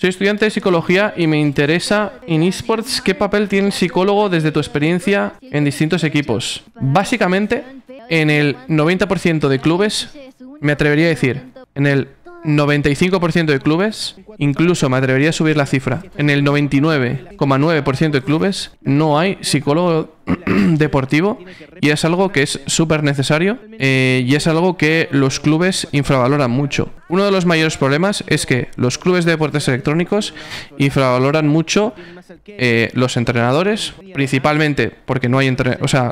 Soy estudiante de psicología y me interesa en eSports qué papel tiene el psicólogo desde tu experiencia en distintos equipos. Básicamente, en el 90% de clubes, me atrevería a decir, en el 95% de clubes, incluso me atrevería a subir la cifra, en el 99,9% de clubes no hay psicólogo deportivo, y es algo que es súper necesario y es algo que los clubes infravaloran mucho. Uno de los mayores problemas es que los clubes de deportes electrónicos infravaloran mucho los entrenadores, principalmente porque no hay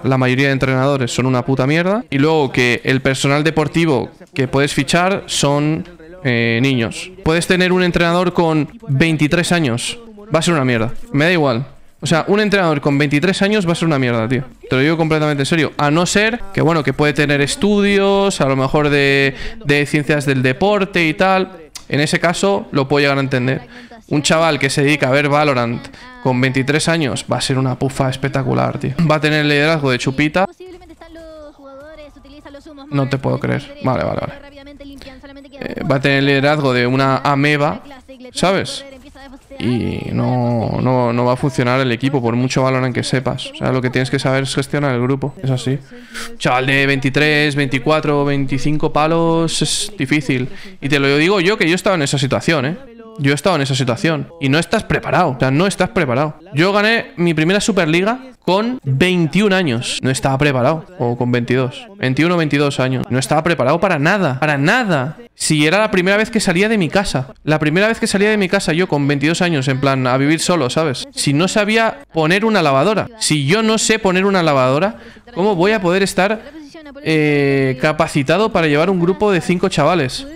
la mayoría de entrenadores son una puta mierda, y luego que el personal deportivo que puedes fichar son niños. Puedes tener un entrenador con 23 años. Va a ser una mierda. Me da igual. O sea, un entrenador con 23 años va a ser una mierda, tío. Te lo digo completamente en serio. A no ser que, bueno, que puede tener estudios, a lo mejor de ciencias del deporte y tal. En ese caso, lo puedo llegar a entender. Un chaval que se dedica a ver Valorant con 23 años va a ser una pufa espectacular, tío. Va a tener liderazgo de chupita. No te puedo creer. Vale, vale, vale. Va a tener liderazgo de una ameba, ¿sabes? Y no va a funcionar el equipo, por mucho Valorant que sepas. O sea, lo que tienes que saber es gestionar el grupo. Es así. Chaval de 23, 24, 25 palos es difícil. Y te lo digo yo, que yo he estado en esa situación, ¿eh? Yo he estado en esa situación. Y no estás preparado. O sea, no estás preparado. Yo gané mi primera Superliga con 21 años. No estaba preparado. O con 22. 21 o 22 años. No estaba preparado para nada. Para nada. Si era la primera vez que salía de mi casa. La primera vez que salía de mi casa yo con 22 años. En plan, a vivir solo, ¿sabes? Si no sabía poner una lavadora. Si yo no sé poner una lavadora, ¿cómo voy a poder estar capacitado para llevar un grupo de 5 chavales?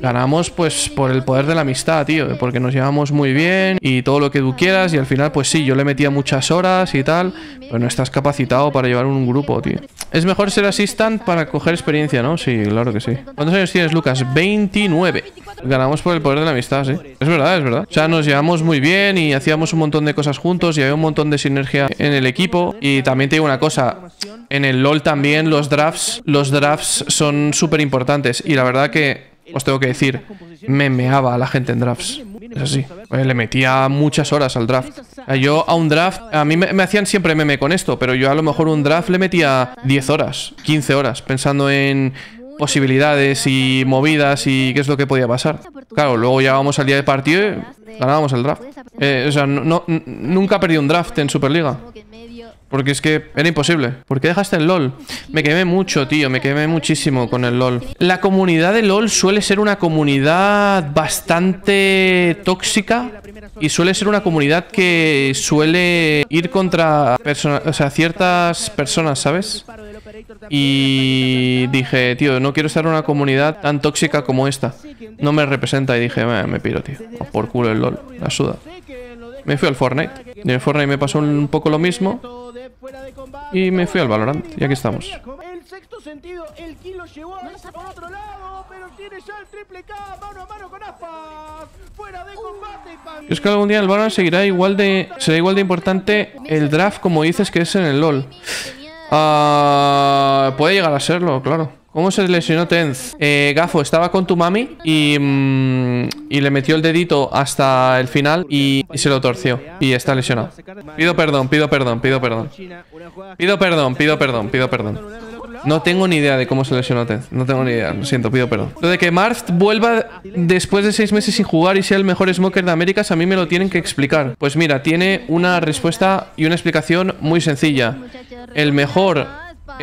Ganamos pues por el poder de la amistad, tío, porque nos llevamos muy bien y todo lo que tú quieras, y al final pues sí, yo le metía muchas horas y tal, pero no estás capacitado para llevar un grupo, tío. Es mejor ser assistant para coger experiencia, ¿no? Sí, claro que sí. ¿Cuántos años tienes, Lucas? 29. Ganamos por el poder de la amistad, sí. Es verdad, es verdad. O sea, nos llevamos muy bien y hacíamos un montón de cosas juntos y había un montón de sinergia en el equipo. Y también te digo una cosa, en el LOL también los drafts son súper importantes, y la verdad que os tengo que decir, me meaba a la gente en drafts. Es así. Le metía muchas horas al draft. Yo a un draft, a mí me hacían siempre meme con esto, pero yo a lo mejor un draft le metía 10 horas, 15 horas, pensando en posibilidades y movidas y qué es lo que podía pasar. Claro, luego llegábamos al día de partido y ganábamos el draft. Nunca perdí un draft en Superliga. Porque es que era imposible. ¿Por qué dejaste el LOL? Me quemé mucho, tío. Me quemé muchísimo con el LOL. La comunidad de LOL suele ser una comunidad bastante tóxica. Y suele ser una comunidad que suele ir contra ciertas personas, ¿sabes? Y dije, tío, no quiero estar en una comunidad tan tóxica como esta. No me representa. Y dije, me piro, tío. Por culo el LOL. La suda. Me fui al Fortnite. Y en Fortnite me pasó un poco lo mismo. Y me fui al Valorant, y aquí estamos. El sexto sentido, el kilo llegó a veces por otro lado, pero tiene ya el triple K mano a mano con aspas. Fuera de combate, pan. Es que algún día el Valorant será igual de importante el draft como dices que es en el LOL. Puede llegar a serlo, claro. ¿Cómo se lesionó Tenz? Gafo, estaba con tu mami y le metió el dedito hasta el final y se lo torció. Y está lesionado. Pido perdón, pido perdón, pido perdón. Pido perdón, pido perdón, pido perdón. No tengo ni idea de cómo se lesionó Tenz. No tengo ni idea, lo siento, pido perdón. Lo de que Marve vuelva después de 6 meses sin jugar y sea el mejor smoker de Américas, a mí me lo tienen que explicar. Pues mira, tiene una respuesta y una explicación muy sencilla. El mejor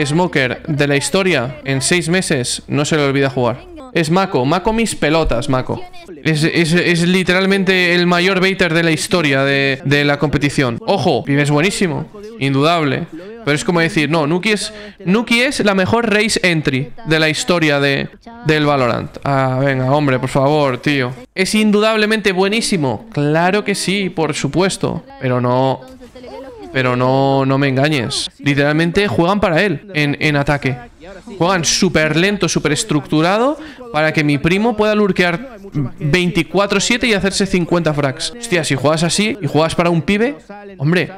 smoker de la historia en 6 meses no se le olvida jugar. Es Mako. Mako mis pelotas, Mako. Es literalmente el mayor baiter de la historia de la competición. Ojo, es buenísimo, indudable. Pero es como decir, no, Nuki es la mejor race entry de la historia del Valorant. Ah, venga, hombre, por favor, tío. Es indudablemente buenísimo. Claro que sí, por supuesto. Pero no me engañes. Literalmente juegan para él en ataque. Juegan súper lento, súper estructurado, para que mi primo pueda lurkear 24/7 y hacerse 50 frags. Hostia, si juegas así y juegas para un pibe, hombre,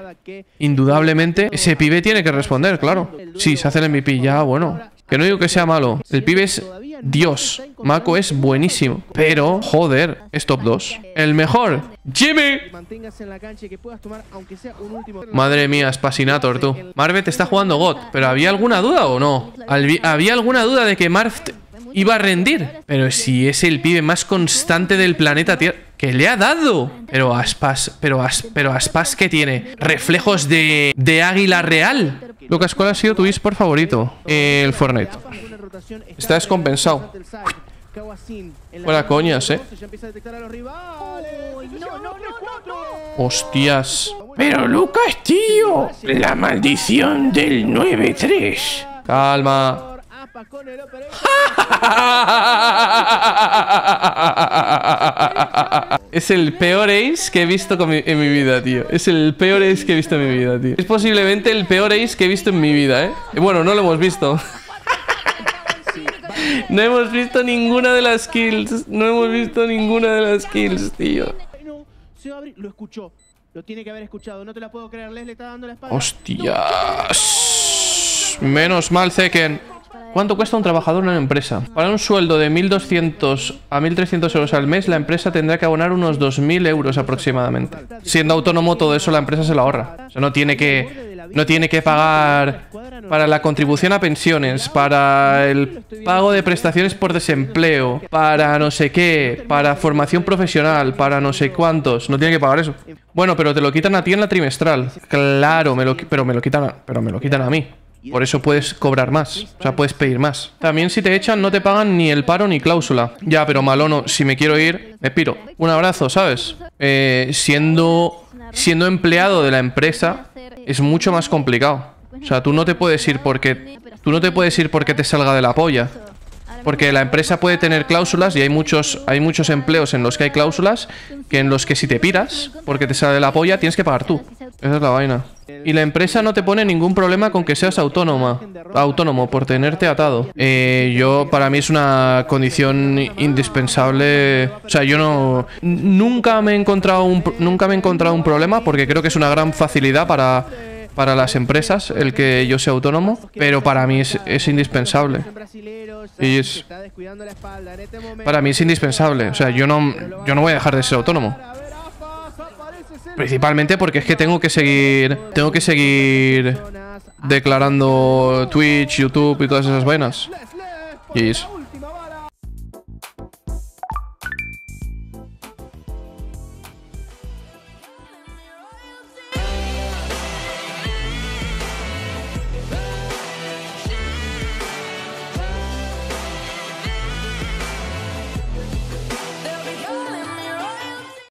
indudablemente ese pibe tiene que responder, claro. Sí, se hace el MVP, ya, bueno. Que no digo que sea malo. El pibe es Dios. Mako es buenísimo. Pero, joder, es top 2. El mejor. ¡Jimmy! Madre mía, Spasinator, tú. Marve te está jugando God. ¿Pero había alguna duda o no? ¿Había alguna duda de que Marve iba a rendir? Pero si es el pibe más constante del planeta Tierra. ¡Que le ha dado! Pero Aspas, pero aspas que tiene reflejos de águila real. Lucas, ¿cuál ha sido tu esport favorito? El Fortnite. Está descompensado. Buena coñas, Hostias. Pero Lucas, tío. La maldición del 9-3. Calma. Es el peor ace que he visto en mi vida, tío. Es el peor ace que he visto en mi vida, tío. Es posiblemente el peor ace que he visto en mi vida, Bueno, no lo hemos visto. No hemos visto ninguna de las kills. No hemos visto ninguna de las kills, tío. Lo escuchó. Lo tiene que haber escuchado. No te la puedo creer. Les le está dando la espalda. Hostias. Menos mal, Zeken. ¿Cuánto cuesta un trabajador en una empresa? Para un sueldo de 1.200 a 1.300 euros al mes, la empresa tendrá que abonar unos 2.000 euros aproximadamente. Siendo autónomo, todo eso la empresa se lo ahorra. O sea, no tiene que pagar para la contribución a pensiones, para el pago de prestaciones por desempleo, para no sé qué, para formación profesional, para no sé cuántos. No tiene que pagar eso. Bueno, pero te lo quitan a ti en la trimestral. Claro, pero me lo quitan a mí. Por eso puedes cobrar más. O sea, puedes pedir más. También si te echan no te pagan ni el paro ni cláusula. Ya, pero malono, si me quiero ir, me piro. Un abrazo, ¿sabes? Siendo empleado de la empresa es mucho más complicado. O sea, tú no te puedes ir porque te salga de la polla. Porque la empresa puede tener cláusulas y hay muchos empleos en los que hay cláusulas que en los que si te piras porque te sale de la polla tienes que pagar tú. Esa es la vaina. Y la empresa no te pone ningún problema con que seas autónomo por tenerte atado. Para mí es una condición indispensable. O sea, yo no... Nunca me he encontrado un problema porque creo que es una gran facilidad para las empresas el que yo sea autónomo, pero para mí es indispensable. Para mí es indispensable. O sea, yo no voy a dejar de ser autónomo. Principalmente porque es que tengo que seguir declarando Twitch, YouTube y todas esas vainas. Y eso.